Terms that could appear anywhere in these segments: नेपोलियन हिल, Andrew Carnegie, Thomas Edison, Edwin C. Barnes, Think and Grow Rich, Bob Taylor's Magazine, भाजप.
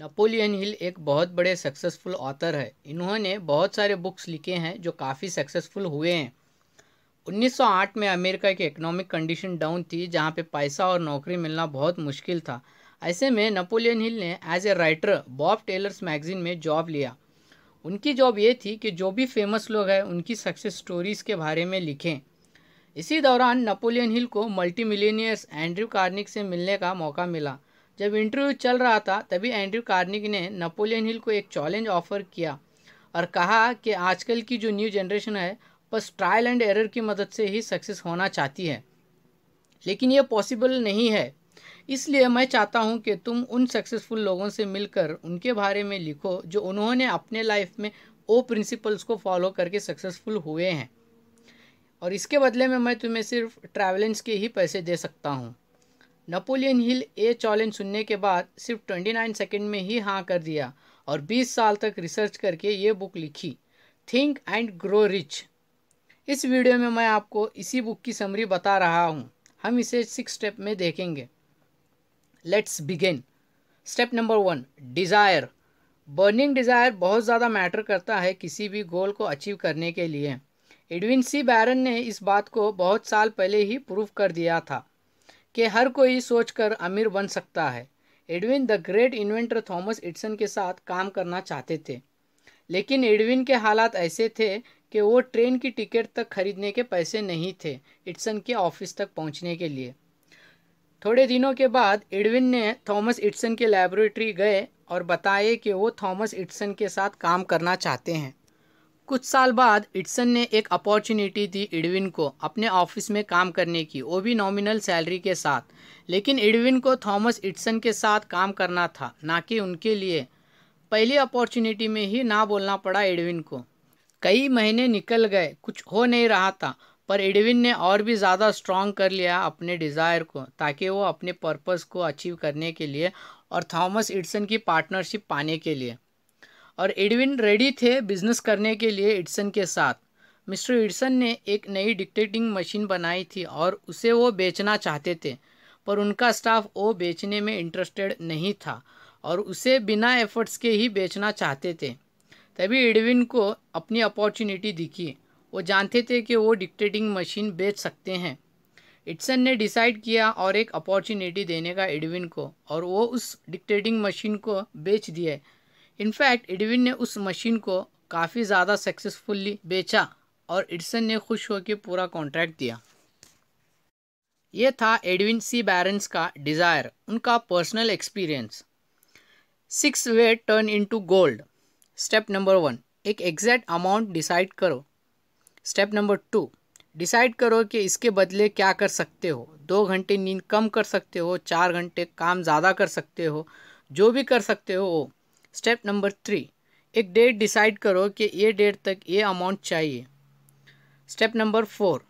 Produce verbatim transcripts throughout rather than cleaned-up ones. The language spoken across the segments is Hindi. नेपोलियन हिल एक बहुत बड़े सक्सेसफुल ऑथर है। इन्होंने बहुत सारे बुक्स लिखे हैं जो काफ़ी सक्सेसफुल हुए हैं। उन्नीस सौ आठ में अमेरिका की इकोनॉमिक कंडीशन डाउन थी, जहां पे पैसा और नौकरी मिलना बहुत मुश्किल था। ऐसे में नेपोलियन हिल ने as a writer Bob Taylor's magazine में जॉब लिया। उनकी जॉब ये थी कि जो भी फेमस लोग हैं उनकी सक्सेस स्टोरीज़ के बारे में लिखें। इसी दौरान नेपोलियन हिल को मल्टी मिलियनियर्स एंड्रयू कार्नेगी से मिलने का मौका मिला। जब इंटरव्यू चल रहा था तभी एंड्रयू कार्नेगी ने नेपोलियन हिल को एक चैलेंज ऑफर किया और कहा कि आजकल की जो न्यू जनरेशन है बस ट्रायल एंड एरर की मदद से ही सक्सेस होना चाहती है, लेकिन ये पॉसिबल नहीं है। इसलिए मैं चाहता हूँ कि तुम उन सक्सेसफुल लोगों से मिलकर उनके बारे में लिखो जो उन्होंने अपने लाइफ में वो प्रिंसिपल्स को फॉलो करके सक्सेसफुल हुए हैं, और इसके बदले में मैं तुम्हें सिर्फ ट्रैवलेंस के ही पैसे दे सकता हूँ। नेपोलियन हिल ये चैलेंज सुनने के बाद सिर्फ उनतीस सेकंड में ही हाँ कर दिया और बीस साल तक रिसर्च करके ये बुक लिखी, थिंक एंड ग्रो रिच। इस वीडियो में मैं आपको इसी बुक की समरी बता रहा हूँ। हम इसे सिक्स स्टेप में देखेंगे। Let's begin. Step number one, desire. Burning desire बहुत ज़्यादा मैटर करता है किसी भी गोल को अचीव करने के लिए। एडविन सी बैरन ने इस बात को बहुत साल पहले ही प्रूव कर दिया था कि हर कोई सोचकर अमीर बन सकता है। Edwin the great inventor Thomas Edison के साथ काम करना चाहते थे, लेकिन एडविन के हालात ऐसे थे कि वो ट्रेन की टिकट तक खरीदने के पैसे नहीं थे एडिसन के ऑफिस तक पहुंचने के लिए। थोड़े दिनों के बाद एडविन ने थॉमस एडिसन के लैबोरेटरी गए और बताए कि वो थॉमस एडिसन के साथ काम करना चाहते हैं। कुछ साल बाद एडिसन ने एक अपॉर्चुनिटी दी एडविन को अपने ऑफिस में काम करने की, वो भी नॉमिनल सैलरी के साथ। लेकिन एडविन को थॉमस एडिसन के साथ काम करना था, ना कि उनके लिए। पहली अपॉर्चुनिटी में ही ना बोलना पड़ा एडविन को। कई महीने निकल गए, कुछ हो नहीं रहा था, पर एडविन ने और भी ज़्यादा स्ट्रॉन्ग कर लिया अपने डिज़ायर को, ताकि वो अपने पर्पस को अचीव करने के लिए और थॉमस एडिसन की पार्टनरशिप पाने के लिए। और एडविन रेडी थे बिजनेस करने के लिए एडिसन के साथ। मिस्टर एडिसन ने एक नई डिक्टेटिंग मशीन बनाई थी और उसे वो बेचना चाहते थे, पर उनका स्टाफ वो बेचने में इंटरेस्टेड नहीं था और उसे बिना एफर्ट्स के ही बेचना चाहते थे। तभी एडविन को अपनी अपॉर्चुनिटी दिखी। वो जानते थे कि वो डिक्टेटिंग मशीन बेच सकते हैं। एडिसन ने डिसाइड किया और एक अपॉर्चुनिटी देने का एडविन को, और वो उस डिक्टेटिंग मशीन को बेच दिए। इनफैक्ट एडविन ने उस मशीन को काफ़ी ज़्यादा सक्सेसफुली बेचा और एडिसन ने खुश होकर पूरा कॉन्ट्रैक्ट दिया। ये था एडविन सी बैरन्स का डिज़ायर, उनका पर्सनल एक्सपीरियंस। सिक्स वे turn into gold. Step number one, एक एग्जैक्ट अमाउंट डिसाइड करो। स्टेप नंबर टू, डिसाइड करो कि इसके बदले क्या कर सकते हो। दो घंटे नींद कम कर सकते हो, चार घंटे काम ज़्यादा कर सकते हो, जो भी कर सकते हो वो। स्टेप नंबर थ्री, एक डेट डिसाइड करो कि ये डेट तक ये अमाउंट चाहिए। स्टेप नंबर फोर,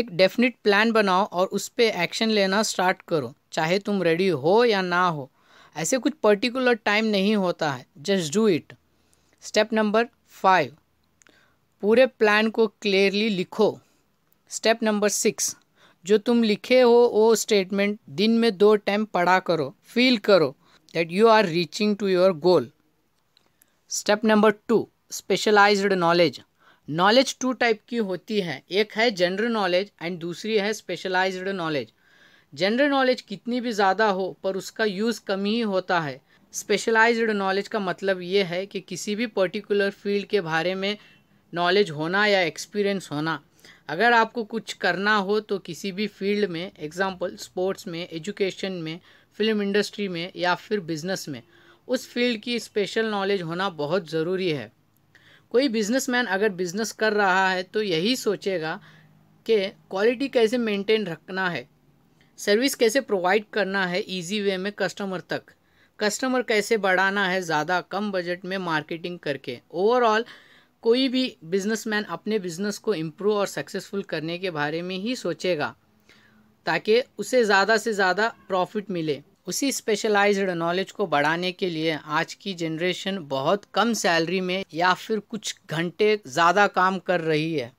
एक डेफिनेट प्लान बनाओ और उस पर एक्शन लेना स्टार्ट करो, चाहे तुम रेडी हो या ना हो। ऐसे कुछ पर्टिकुलर टाइम नहीं होता है, just do it. Step number five, पूरे प्लान को क्लियरली लिखो। स्टेप नंबर सिक्स, जो तुम लिखे हो वो स्टेटमेंट दिन में दो टाइम पढ़ा करो, फील करो that you are reaching to your goal. Step number two, specialized knowledge. Knowledge two type की होती है, एक है general knowledge and दूसरी है specialized knowledge. General knowledge कितनी भी ज़्यादा हो पर उसका यूज़ कम ही होता है। Specialized knowledge का मतलब ये है कि किसी भी particular field के बारे में knowledge होना या experience होना। अगर आपको कुछ करना हो तो किसी भी फील्ड में, एग्जाम्पल स्पोर्ट्स में, एजुकेशन में, फिल्म इंडस्ट्री में या फिर बिजनेस में, उस फील्ड की स्पेशल नॉलेज होना बहुत ज़रूरी है। कोई बिजनेसमैन अगर बिजनेस कर रहा है तो यही सोचेगा कि क्वालिटी कैसे मेंटेन रखना है, सर्विस कैसे प्रोवाइड करना है इजी वे में कस्टमर तक, कस्टमर कैसे बढ़ाना है ज़्यादा कम बजट में मार्केटिंग करके। ओवरऑल कोई भी बिजनेसमैन अपने बिजनेस को इम्प्रूव और सक्सेसफुल करने के बारे में ही सोचेगा, ताकि उसे ज़्यादा से ज़्यादा प्रॉफिट मिले। उसी स्पेशलाइज्ड नॉलेज को बढ़ाने के लिए आज की जनरेशन बहुत कम सैलरी में या फिर कुछ घंटे ज़्यादा काम कर रही है।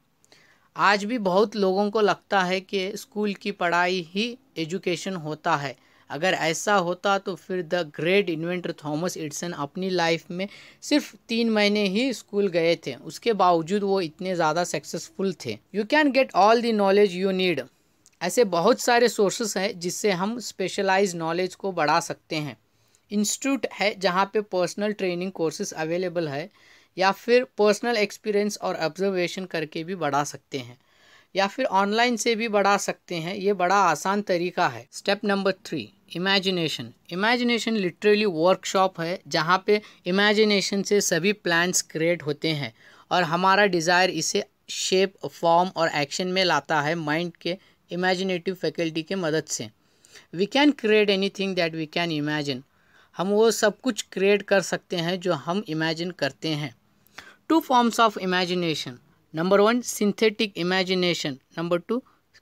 आज भी बहुत लोगों को लगता है कि स्कूल की पढ़ाई ही एजुकेशन होता है, अगर ऐसा होता तो फिर the great inventor Thomas Edison अपनी लाइफ में सिर्फ तीन महीने ही स्कूल गए थे, उसके बावजूद वो इतने ज़्यादा सक्सेसफुल थे। You can get all the knowledge you need. ऐसे बहुत सारे सोर्सेस हैं जिससे हम स्पेशलाइज नॉलेज को बढ़ा सकते हैं। इंस्टीट्यूट है जहाँ पे पर्सनल ट्रेनिंग कोर्सेज अवेलेबल है, या फिर पर्सनल एक्सपीरियंस और ऑब्जर्वेशन करके भी बढ़ा सकते हैं, या फिर ऑनलाइन से भी बढ़ा सकते हैं। ये बड़ा आसान तरीका है। Step number three, imagination. Imagination literally workshop है जहाँ पे इमेजिनेशन से सभी प्लान्स क्रिएट होते हैं और हमारा डिज़ायर इसे शेप, फॉर्म और एक्शन में लाता है माइंड के इमेजिनेटिव फैकल्टी के मदद से। We can create anything that we can imagine. हम वो सब कुछ क्रिएट कर सकते हैं जो हम इमेजिन करते हैं। Two forms of imagination, number one synthetic imagination, number two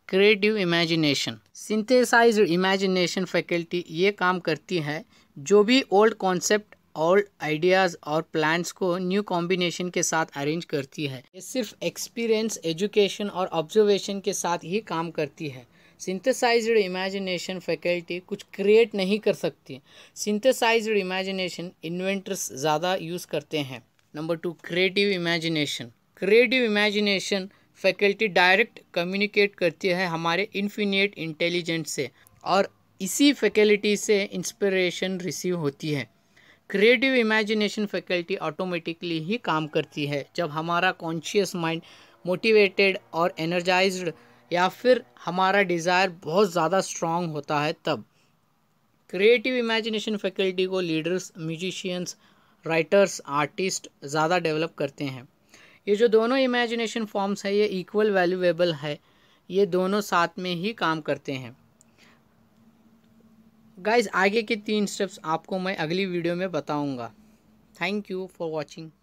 creative imagination. Synthesized imagination faculty ये काम करती है जो भी ओल्ड कॉन्सेप्ट, ओल्ड आइडियाज़ और प्लान्स को न्यू कॉम्बिनेशन के साथ अरेंज करती है। ये सिर्फ एक्सपीरियंस, एजुकेशन और ऑब्जर्वेशन के साथ ही काम करती है। सिंथेसाइज्ड इमेजिनेशन फैकल्टी कुछ क्रिएट नहीं कर सकती। सिंथेसाइज्ड इमेजिनेशन इन्वेंटर्स ज़्यादा यूज़ करते हैं। Number two creative imagination. Creative imagination faculty direct communicate करती है हमारे इन्फिनिट इंटेलिजेंस से और इसी फैकल्टी से इंस्पिरेशन रिसीव होती है। क्रिएटिव इमेजिनेशन फैकल्टी ऑटोमेटिकली ही काम करती है जब हमारा कॉन्शियस माइंड मोटिवेटेड और एनर्जाइज्ड या फिर हमारा डिज़ायर बहुत ज़्यादा स्ट्रांग होता है। तब क्रिएटिव इमेजिनेशन फैकल्टी को लीडर्स, म्यूजिशियंस, राइटर्स, आर्टिस्ट ज़्यादा डेवलप करते हैं। ये जो दोनों इमेजिनेशन फॉर्म्स है ये इक्वल वैल्यूएबल है, ये दोनों साथ में ही काम करते हैं। गाइज आगे के तीन स्टेप्स आपको मैं अगली वीडियो में बताऊंगा। Thank you for watching.